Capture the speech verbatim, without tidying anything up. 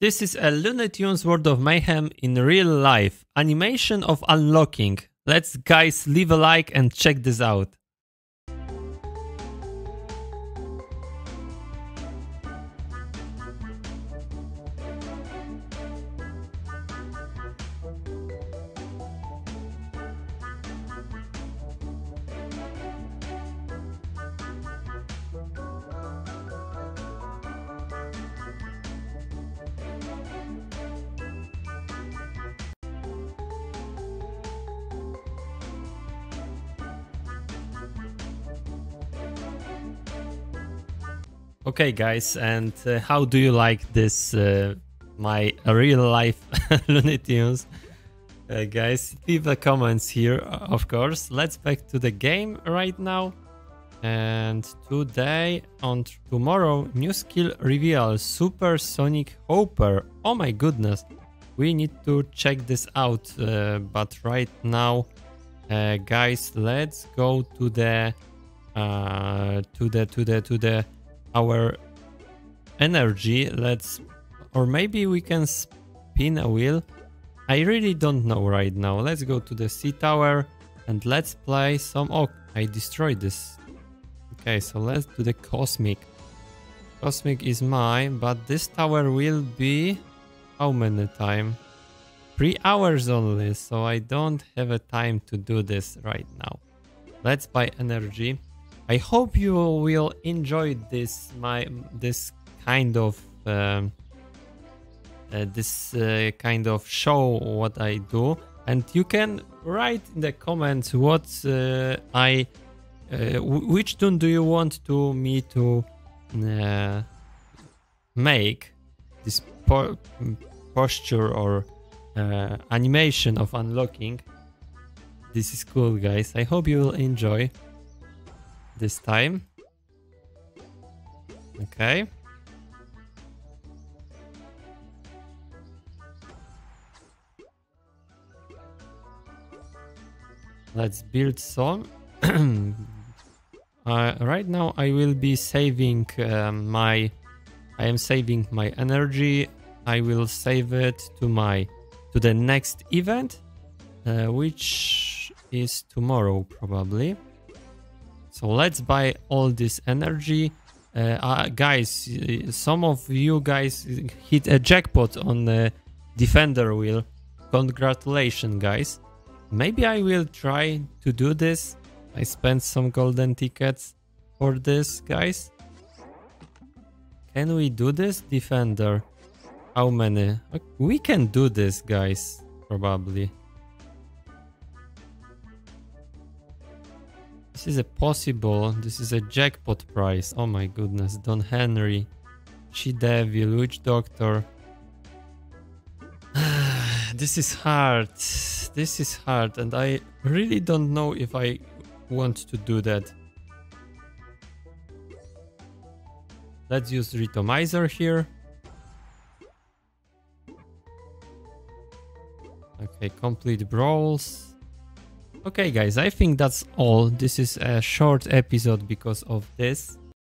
This is a Looney Tunes World of Mayhem in real life. Animation of unlocking. Let's guys leave a like and check this out. Okay guys, and uh, how do you like this uh, my real life Looney Tunes? Uh, guys, leave the comments here, of course. Let's back to the game right now. And today, on tomorrow, new skill reveal, Super Sonic Hopper. Oh my goodness, we need to check this out. Uh, but right now, uh, guys, let's go to the uh, to the to the to the. our energy. Let's, or maybe we can spin a wheel. I really don't know right now. Let's go to the sea tower and let's play some. Oh, I destroyed this. Okay, so let's do the cosmic. Cosmic is mine, but this tower will be how many time? Three hours only, so I don't have a time to do this right now. Let's buy energy. I hope you will enjoy this my this kind of uh, uh, this uh, kind of show what I do, and you can write in the comments what uh, I uh, which tune do you want to me to uh, make this po posture or uh, animation of unlocking. This is cool, guys. I hope you will enjoy. This time. Okay. Let's build some. uh, right now I will be saving uh, my... I am saving my energy. I will save it to my... to the next event. Uh, which is tomorrow probably. So let's buy all this energy. Uh, uh, guys, some of you guys hit a jackpot on the defender wheel. Congratulations, guys. Maybe I will try to do this. I spent some golden tickets for this, guys. Can we do this, defender? How many? We can do this, guys, probably. This is a possible, this is a jackpot prize. Oh my goodness, Don Henry, She-Devil, Witch Doctor. This is hard, this is hard, and I really don't know if I want to do that. Let's use Ritomizer here. Okay, complete brawls. Okay guys, I think that's all. This is a short episode because of this.